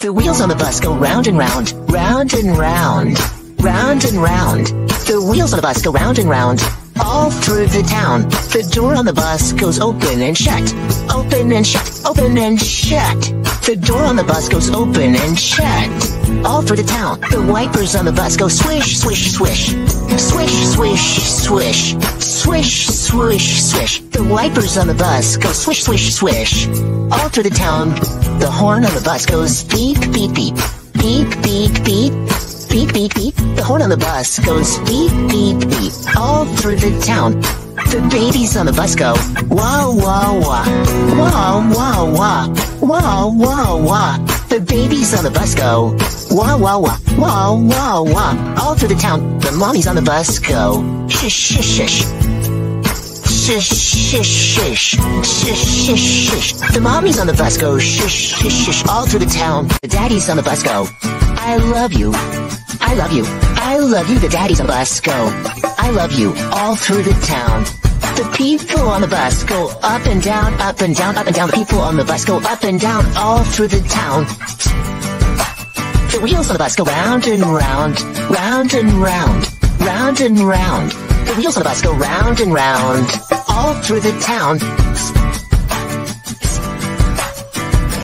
The wheels on the bus go round and round, round and round, round and round. The wheels on the bus go round and round, all through the town. The door on the bus goes open and shut, open and shut, open and shut. The door on the bus goes open and shut, all through the town. The wipers on the bus go swish, swish, swish, swish, swish, swish, swish, swish, swish. The wipers on the bus go swish, swish, swish, all through the town. The horn on the bus goes beep, beep, beep, beep, beep, beep, beep, beep, beep. The horn on the bus goes beep, beep, beep, all through the town. The babies on the bus go wah, wah, wah, wah, wah, wah, wah, wah, wah. The babies on the bus go wah, wah, wah, wah, wah, wah, all through the town. The mommies on the bus go shish, shish, shish. Shish, shish, shish, shish, shish, shish. The mommies on the bus go shish, shish, shish, all through the town. The daddies on the bus go I love you, I love you, I love you. The daddies on the bus go I love you, all through the town. The people on the bus go up and down, up and down, up and down. The people on the bus go up and down, all through the town. The wheels on the bus go round and round, round and round, round and round. The wheels on the bus go round and round, all through the town.